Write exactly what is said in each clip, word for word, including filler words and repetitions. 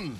Hmm.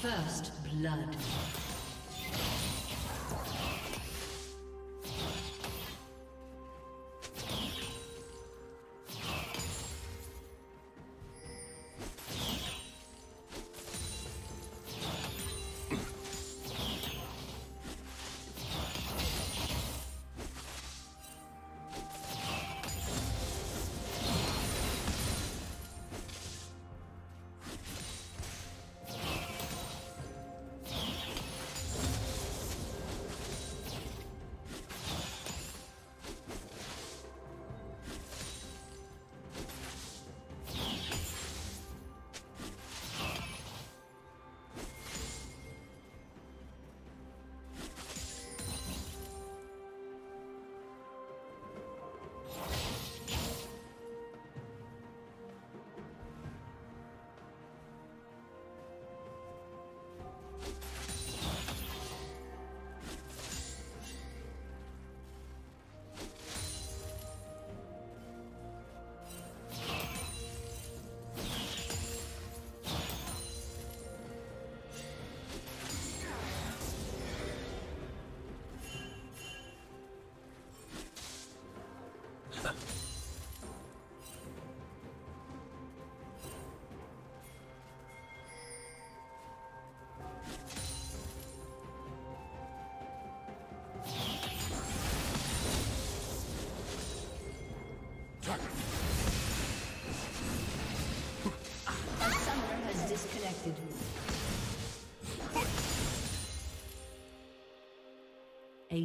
First blood. A summoner has disconnected. A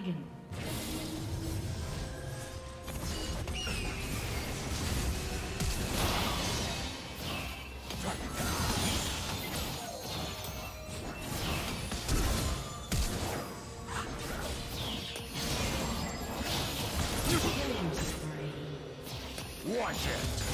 dragon. Watch it!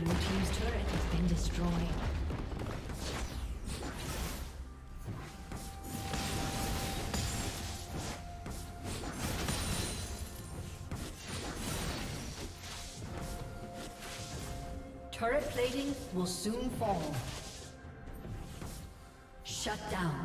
Blue team's turret has been destroyed. Turret plating will soon fall. Shut down.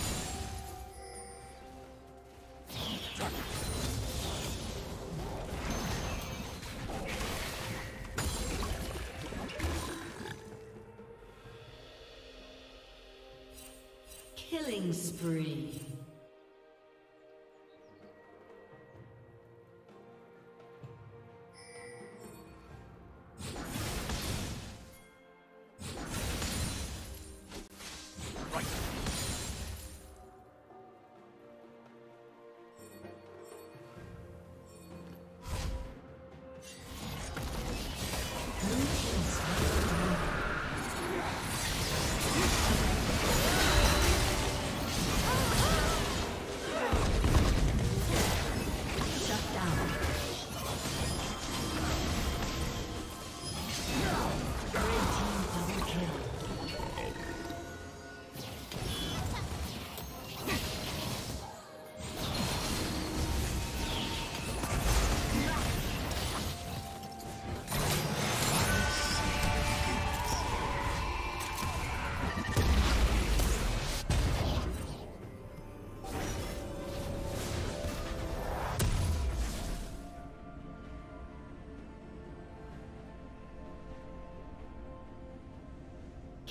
Killing spree.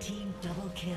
Team double kill.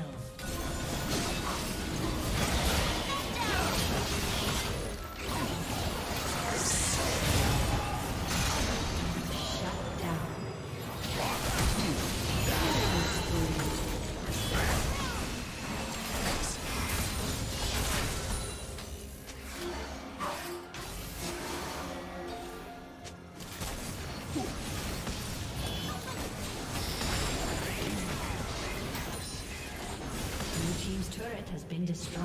Been destroyed.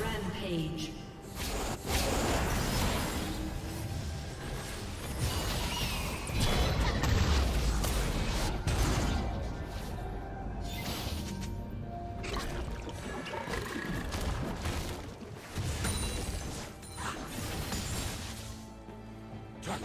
Rampage. Attack!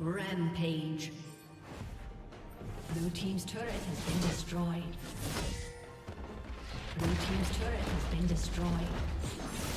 Rampage. Blue team's turret has been destroyed. Blue team's turret has been destroyed.